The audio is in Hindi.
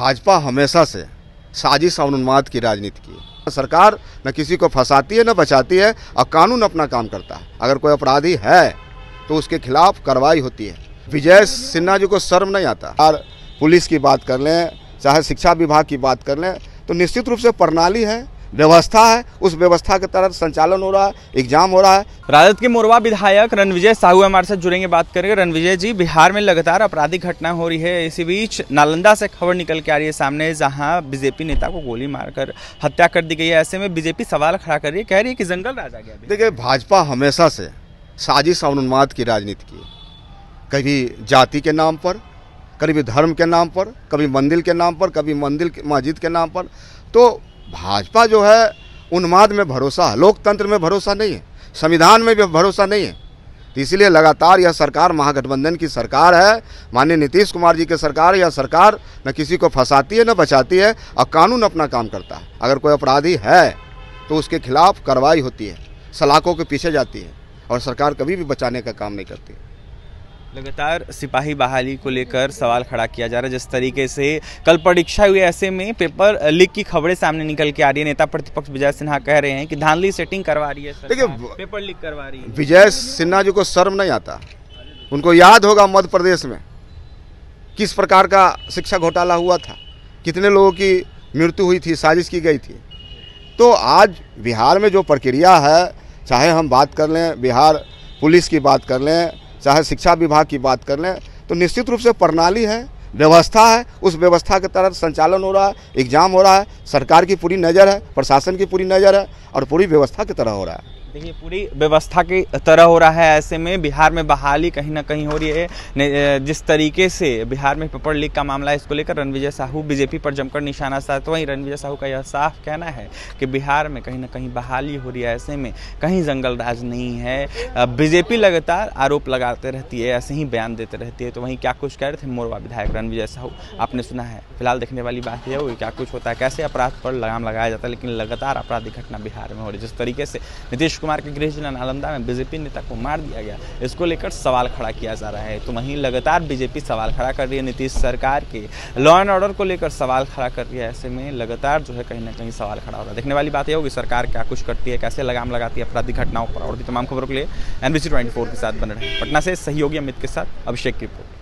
भाजपा हमेशा से साजिश और उन्माद की राजनीति की है। सरकार न किसी को फंसाती है न बचाती है और कानून अपना काम करता है। अगर कोई अपराधी है तो उसके खिलाफ कार्रवाई होती है। विजय सिन्हा जी को शर्म नहीं आता। और पुलिस की बात कर लें, चाहे शिक्षा विभाग की बात कर लें, तो निश्चित रूप से प्रणाली है, व्यवस्था है, उस व्यवस्था के तहत संचालन हो रहा है, एग्जाम हो रहा है। राजद के मोरवा विधायक रणविजय साहू हमारे साथ जुड़ेंगे, बात करेंगे। रणविजय जी, बिहार में लगातार आपराधिक घटना हो रही है, इसी बीच नालंदा से खबर निकल के आ रही है सामने, जहां बीजेपी नेता को गोली मारकर हत्या कर दी गई है। ऐसे में बीजेपी सवाल खड़ा कर रही है, कह रही है कि जंगल राज आ गया। देखिए, भाजपा हमेशा से साजिश और उन्माद की राजनीति की, कभी जाति के नाम पर, कभी धर्म के नाम पर, कभी मंदिर के नाम पर, कभी मंदिर मस्जिद के नाम पर। तो भाजपा जो है उन्माद में भरोसा है, लोकतंत्र में भरोसा नहीं है, संविधान में भी भरोसा नहीं है। तो इसलिए लगातार यह सरकार महागठबंधन की सरकार है, माननीय नीतीश कुमार जी की सरकार। यह सरकार न किसी को फंसाती है न बचाती है और कानून अपना काम करता है। अगर कोई अपराधी है तो उसके खिलाफ कार्रवाई होती है, सलाखों के पीछे जाती है और सरकार कभी भी बचाने का काम नहीं करती। लगातार सिपाही बहाली को लेकर सवाल खड़ा किया जा रहा है। जिस तरीके से कल परीक्षा हुई, ऐसे में पेपर लीक की खबरें सामने निकल के आ रही है। नेता प्रतिपक्ष विजय सिन्हा कह रहे हैं कि धांधली सेटिंग करवा रही है सरकार, पेपर लीक करवा रही है। विजय सिन्हा जी को शर्म नहीं आता। उनको याद होगा मध्य प्रदेश में किस प्रकार का शिक्षा घोटाला हुआ था, कितने लोगों की मृत्यु हुई थी, साजिश की गई थी। तो आज बिहार में जो प्रक्रिया है, चाहे हम बात कर लें बिहार पुलिस की बात कर लें, चाहे शिक्षा विभाग की बात कर लें, तो निश्चित रूप से प्रणाली है, व्यवस्था है, उस व्यवस्था के तहत संचालन हो रहा है, एग्जाम हो रहा है, सरकार की पूरी नज़र है, प्रशासन की पूरी नज़र है और पूरी व्यवस्था की तरह हो रहा है। देखिए, पूरी व्यवस्था की तरह हो रहा है। ऐसे में बिहार में बहाली कहीं ना कहीं हो रही है। जिस तरीके से बिहार में पेपर लीक का मामला है, इसको लेकर रणविजय साहू बीजेपी पर जमकर निशाना साधा। तो वहीं रणविजय साहू का यह साफ कहना है कि बिहार में कहीं ना कहीं बहाली हो रही है, ऐसे में कहीं जंगल राज नहीं है। बीजेपी लगातार आरोप लगाते रहती है, ऐसे ही बयान देते रहती है। तो वहीं क्या कुछ कह रहे थे मोरवा विधायक रणविजय साहू, आपने सुना है। फिलहाल देखने वाली बात यह हुई क्या कुछ होता है, कैसे अपराध पर लगाम लगाया जाता है, लेकिन लगातार आपराधिक घटना बिहार में हो रही है। जिस तरीके से नीतीश कुमार के गृह जिला नालंदा में बीजेपी नेता को मार दिया गया, इसको लेकर सवाल खड़ा किया जा रहा है। तो वहीं लगातार बीजेपी सवाल खड़ा कर रही है, नीतीश सरकार के लॉ एंड ऑर्डर को लेकर सवाल खड़ा कर रही है। ऐसे में लगातार जो है कहीं ना कहीं सवाल खड़ा हो रहा है। देखने वाली बात यह होगी सरकार क्या कुछ करती है, कैसे लगाम लगाती है आपराधिक घटनाओं पर। और भी तमाम खबरों के लिए NBC 24 के साथ बने रहें। पटना से सहयोगी अमित के साथ अभिषेक की रिपोर्ट।